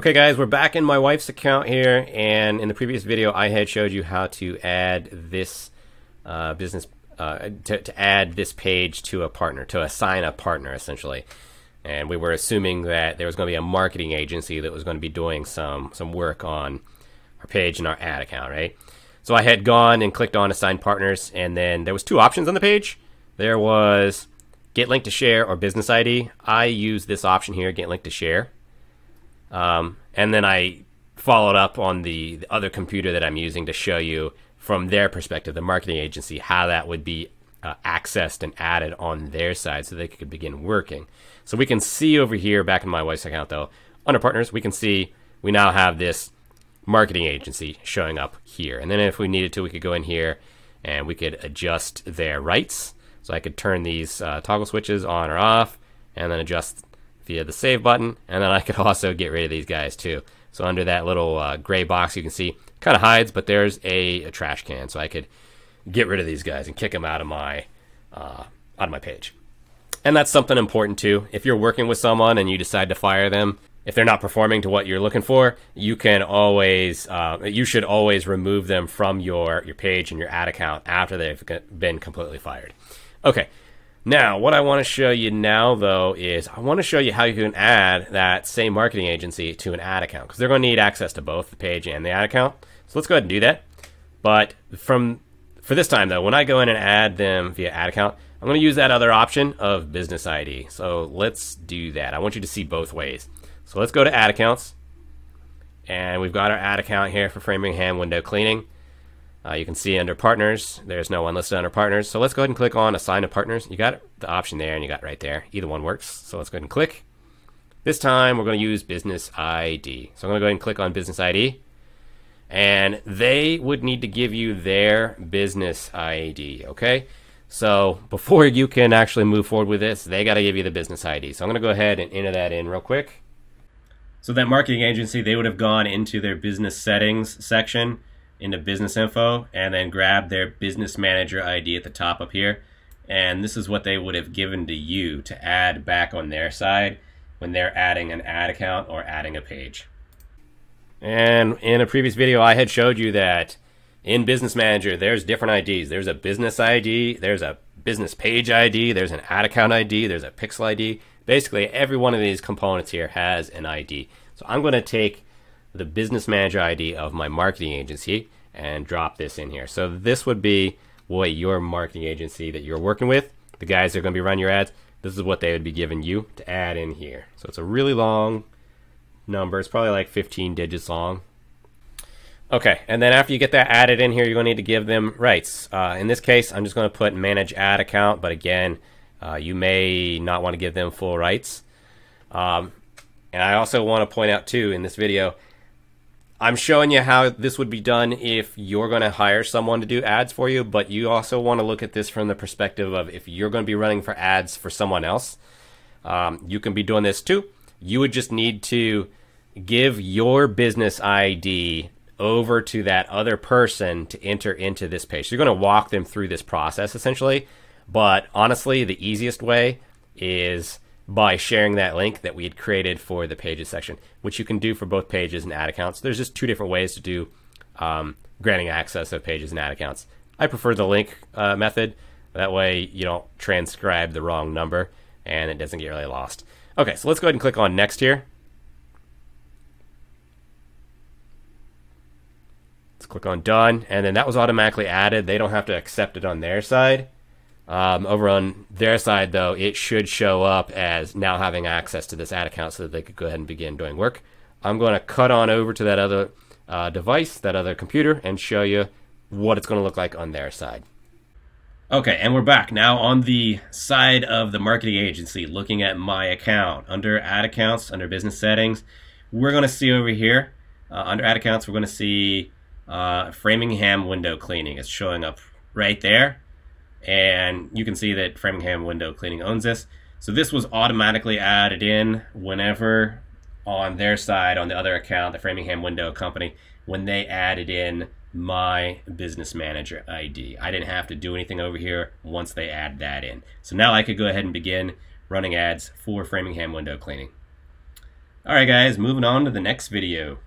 Okay guys, we're back in my wife's account here, and in the previous video I had showed you how to add this add this page to a partner, to assign a partner essentially. And we were assuming that there was going to be a marketing agency that was going to be doing some work on our page and our ad account, right? So I had gone and clicked on assign partners, and then there was two options on the page. There was get link to share or business ID. I use this option here, get link to share. And then I followed up on the other computer that I'm using to show you from their perspective, the marketing agency, how that would be accessed and added on their side so they could begin working. So we can see over here, back in my wife's account though, under partners, we can see we now have this marketing agency showing up here. And then if we needed to, we could go in here and we could adjust their rights. So I could turn these toggle switches on or off and then adjust via the save button, and then I could also get rid of these guys too. So under that little gray box, you can see kind of hides, but there's a trash can, so I could get rid of these guys and kick them out of my page. And that's something important too. If you're working with someone and you decide to fire them, if they're not performing to what you're looking for, you can always you should always remove them from your page and your ad account after they've been completely fired. Okay. Now, what I want to show you now, though, is I want to show you how you can add that same marketing agency to an ad account, because they're going to need access to both the page and the ad account. So let's go ahead and do that. But for this time, though, when I go in and add them via ad account, I'm going to use that other option of business ID. So let's do that. I want you to see both ways. So let's go to ad accounts. And we've got our ad account here for Framingham Window Cleaning. You can see under partners, there's no one listed under partners. So let's go ahead and click on assign to partners. You got the option there and you got right there. Either one works. So let's go ahead and click. This time we're going to use business ID. So I'm going to go ahead and click on business ID. And they would need to give you their business ID. Okay. So before you can actually move forward with this, they got to give you the business ID. So I'm going to go ahead and enter that in real quick. So that marketing agency, they would have gone into their business settings section, into business info, and then grab their business manager ID at the top up here. And this is what they would have given to you to add back on their side when they're adding an ad account or adding a page. And in a previous video, I had showed you that in business manager, there's different IDs. There's a business ID, there's a business page ID, there's an ad account ID, there's a pixel ID. Basically every one of these components here has an ID. So I'm going to take the business manager ID of my marketing agency and drop this in here. So this would be what your marketing agency that you're working with, the guys that are going to be running your ads, this is what they would be giving you to add in here. So it's a really long number. It's probably like 15 digits long. Okay, and then after you get that added in here, you're going to need to give them rights. In this case, I'm just going to put manage ad account, but again, you may not want to give them full rights. And I also want to point out too, in this video, I'm showing you how this would be done if you're going to hire someone to do ads for you, but you also want to look at this from the perspective of if you're going to be running for ads for someone else, you can be doing this too. You would just need to give your business ID over to that other person to enter into this page. So you're going to walk them through this process essentially, but honestly, the easiest way is by sharing that link that we had created for the pages section, which you can do for both pages and ad accounts. There's just two different ways to do granting access of pages and ad accounts. I prefer the link method. That way you don't transcribe the wrong number and it doesn't get really lost. Okay, so let's go ahead and click on next here. Let's click on done, and then that was automatically added. They don't have to accept it on their side. Over on their side, though, it should show up as now having access to this ad account so that they could go ahead and begin doing work. I'm going to cut on over to that other device, that other computer, and show you what it's going to look like on their side. Okay, and we're back. Now on the side of the marketing agency, looking at my account, under ad accounts, under business settings, we're going to see over here, under ad accounts, we're going to see Framingham Window Cleaning. It's showing up right there. And you can see that Framingham Window Cleaning owns this. So this was automatically added in whenever on their side, on the other account, the Framingham Window Company, when they added in my business manager ID. I didn't have to do anything over here once they add that in. So now I could go ahead and begin running ads for Framingham Window Cleaning. Alright guys, moving on to the next video.